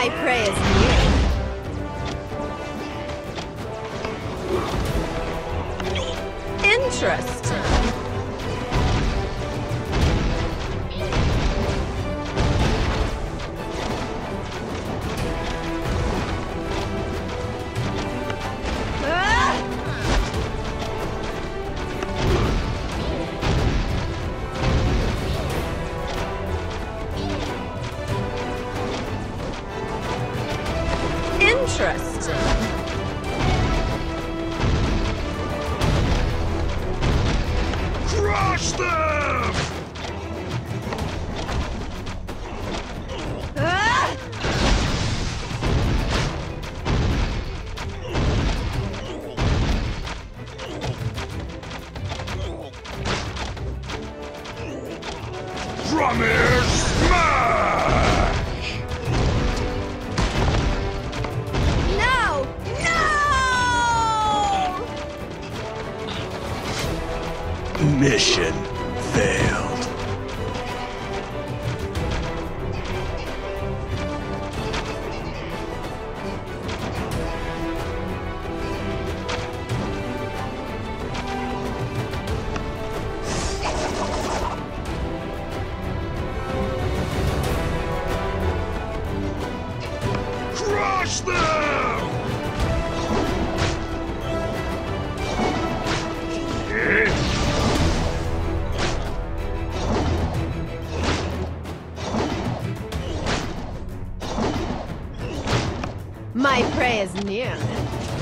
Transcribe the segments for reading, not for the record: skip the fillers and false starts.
My prey is near. Interesting. Interesting. Crush them! Ah! From here, smash! Mission failed. Crush them! My prey is near.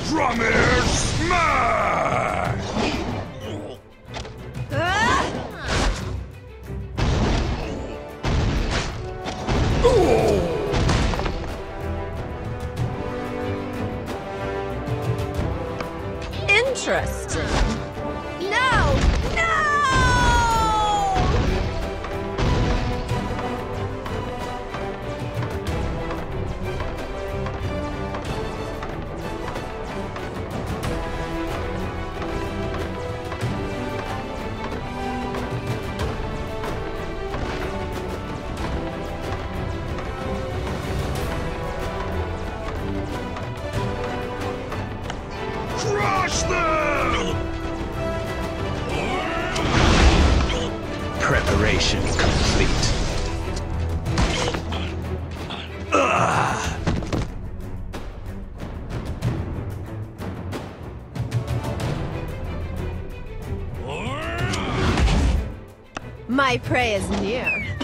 Drummer smash! Ah! Interesting. No! Preparation complete. My prey is near.